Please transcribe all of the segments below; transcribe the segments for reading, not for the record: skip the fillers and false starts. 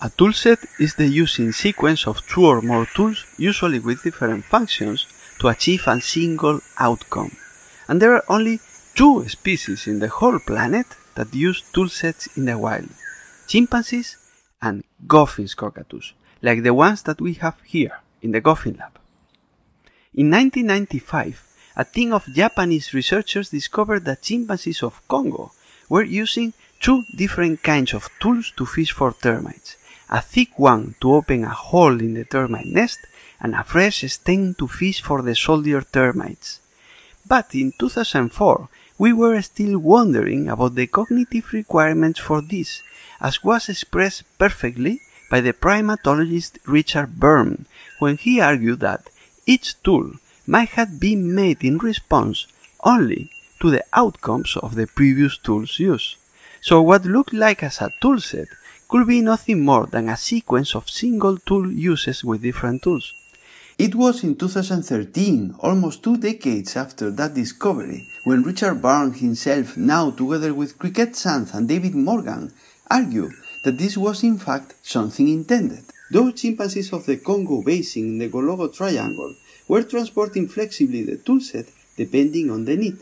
A toolset is the using sequence of two or more tools, usually with different functions, to achieve a single outcome. And there are only two species in the whole planet that use toolsets in the wild: chimpanzees and Goffin's cockatoos, like the ones that we have here in the Goffin lab. In 1995, a team of Japanese researchers discovered that chimpanzees of Congo were using two different kinds of tools to fish for termites: a thick one to open a hole in the termite nest, and a fresh stem to fish for the soldier termites. But in 2004, we were still wondering about the cognitive requirements for this, as was expressed perfectly by the primatologist Richard Byrne, when he argued that each tool might have been made in response only to the outcomes of the previous tool's use. So what looked like as a toolset could be nothing more than a sequence of single tool uses with different tools. It was in 2013, almost 2 decades after that discovery, when Richard Byrne himself, now together with Cricket Sanz and David Morgan, argued that this was in fact something intended. Those chimpanzees of the Congo basin in the Goualougo Triangle were transporting flexibly the toolset depending on the need.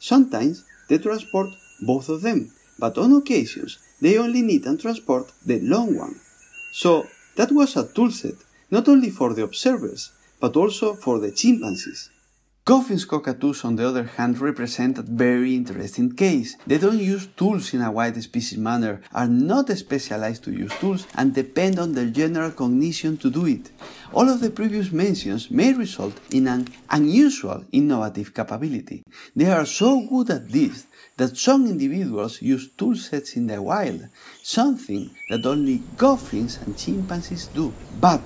Sometimes they transport both of them, but on occasions they only need and transport the long one. So that was a toolset not only for the observers, but also for the chimpanzees. Goffin's cockatoos, on the other hand, represent a very interesting case. They don't use tools in a wide species manner, are not specialized to use tools, and depend on their general cognition to do it. All of the previous mentions may result in an unusual innovative capability. They are so good at this that some individuals use tool sets in the wild, something that only Goffins and chimpanzees do. But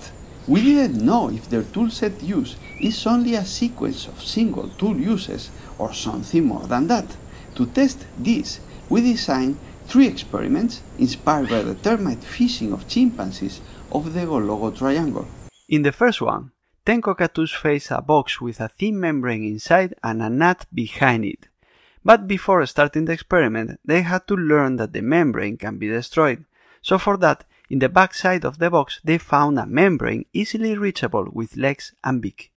we didn't know if their toolset use is only a sequence of single tool uses or something more than that. To test this, we designed 3 experiments inspired by the termite fishing of chimpanzees of the Goualougo Triangle. In the first one, 10 cockatoos face a box with a thin membrane inside and a nut behind it. But before starting the experiment, they had to learn that the membrane can be destroyed. So for that, in the backside of the box, they found a membrane easily reachable with legs and beak.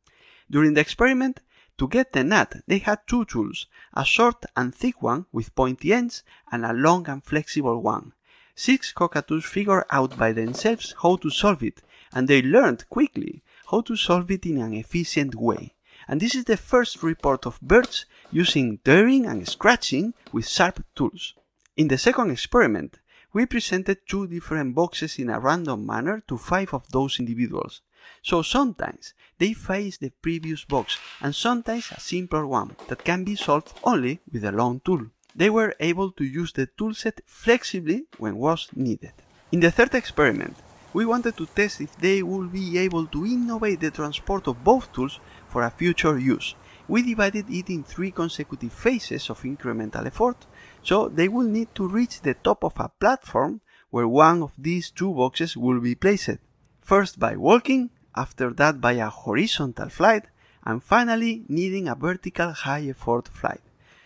During the experiment, to get the nut, they had 2 tools, a short and thick one with pointy ends and a long and flexible one. 6 cockatoos figured out by themselves how to solve it, and they learned quickly how to solve it in an efficient way. And this is the first report of birds using tearing and scratching with sharp tools. In the second experiment, we presented 2 different boxes in a random manner to 5 of those individuals. So sometimes they face the previous box, and sometimes a simpler one that can be solved only with a long tool. They were able to use the toolset flexibly when was needed. In the third experiment, we wanted to test if they would be able to innovate the transport of both tools for a future use. We divided it in 3 consecutive phases of incremental effort, so they will need to reach the top of a platform where one of these 2 boxes will be placed. First by walking, after that by a horizontal flight, and finally needing a vertical high effort flight.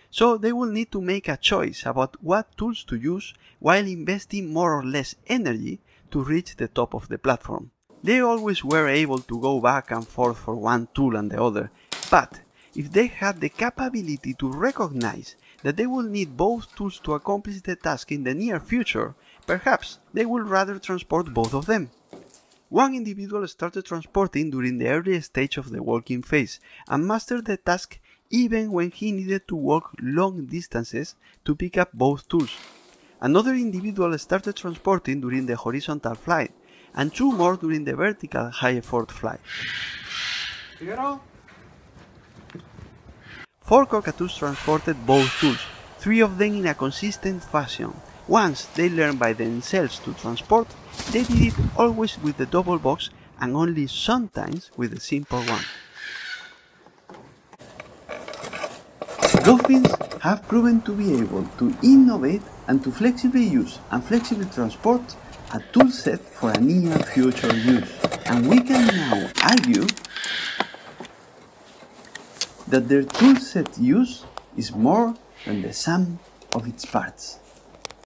So they will need to make a choice about what tools to use while investing more or less energy to reach the top of the platform. They always were able to go back and forth for one tool and the other, but if they had the capability to recognize that they will need both tools to accomplish the task in the near future, perhaps they would rather transport both of them. One individual started transporting during the early stage of the walking phase and mastered the task even when he needed to walk long distances to pick up both tools. Another individual started transporting during the horizontal flight, and 2 more during the vertical high effort flight. 4 cockatoos transported both tools, 3 of them in a consistent fashion. Once they learned by themselves to transport, they did it always with the double box and only sometimes with the simple one. Dolphins have proven to be able to innovate and to flexibly use and flexibly transport a toolset for a near future use, and we can now argue that their toolset use is more than the sum of its parts.